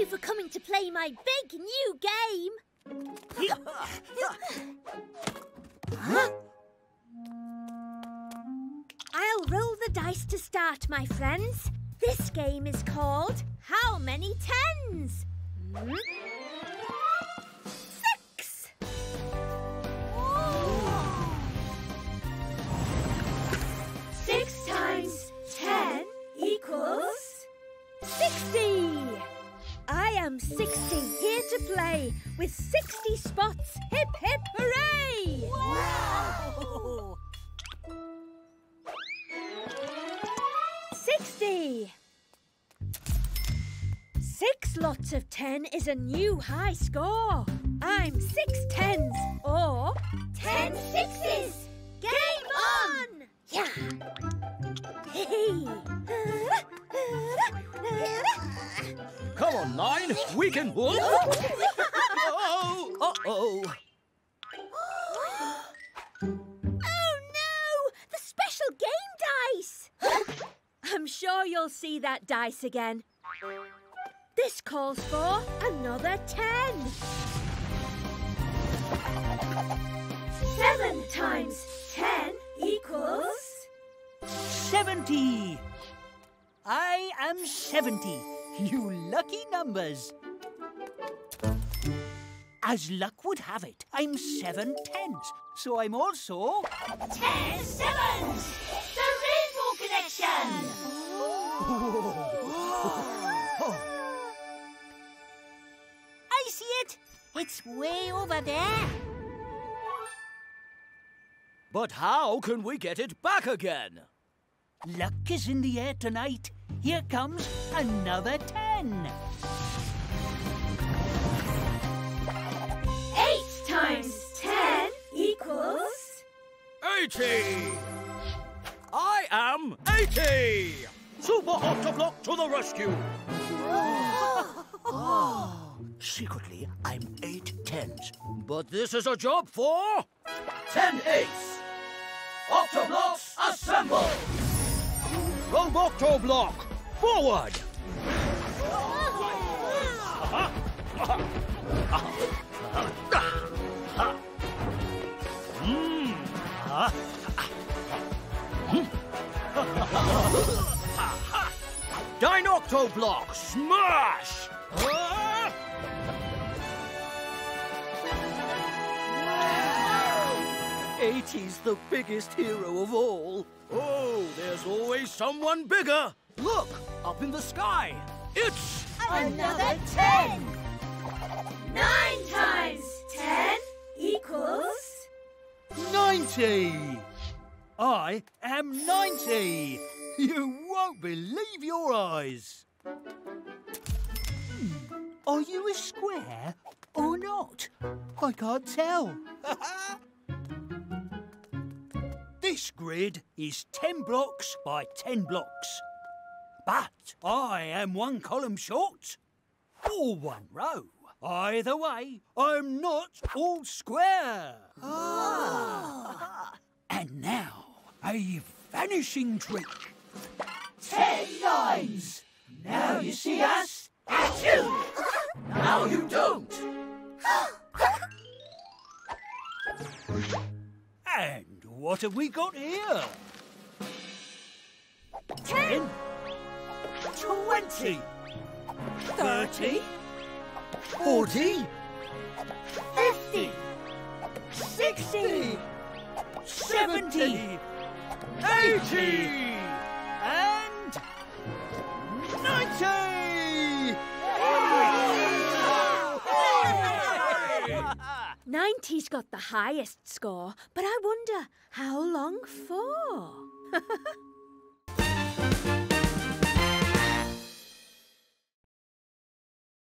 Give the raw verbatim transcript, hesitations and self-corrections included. you for coming to play my big new game. Huh? I'll roll the dice to start, my friends. This game is called How Many Tens? Hmm? Six! Ooh. Six times ten equals sixty! I am sixty, here to play, with sixty spots. Hip, hip, hooray! Wow! sixty! Six lots of ten is a new high score. I'm six tens, or... Ten sixes! Game on! Yeah! Hey! Come on, Nine, we can... Oh, uh-oh! Oh, no! The special game dice! I'm sure you'll see that dice again. This calls for another ten. Seven times ten equals... Seventy. I am seventy. You lucky numbers. As luck would have it, I'm seven tens. So I'm also... Ten sevens. The rainbow connection. Oh. I see it. It's way over there. But how can we get it back again? Luck is in the air tonight. Here comes another ten. Eight times ten equals... Eighty! I am eighty! Super Octoblock to the rescue! Oh. Oh. Secretly, I'm eight tens, but this is a job for... Ten eights! Octoblocks, assemble! Rogue Octoblock, forward! Dine Octoblock, smash! eighty's the biggest hero of all. Oh, there's always someone bigger. Look, up in the sky. It's... Another ten! Nine times ten equals... Ninety! I am ninety. You won't believe your eyes. Hmm. Are you a square or not? I can't tell. This grid is ten blocks by ten blocks. But I am one column short or one row. Either way, I'm not all square. Ah. And now, a vanishing trick. Ten lines. Now you see us, at you. Now you don't. And... what have we got here? Ten. Twenty. Thirty. Forty. Fifty. Sixty. Seventy. Eighty. And... Ninety! Ninety's got the highest score, but I wonder, how long for?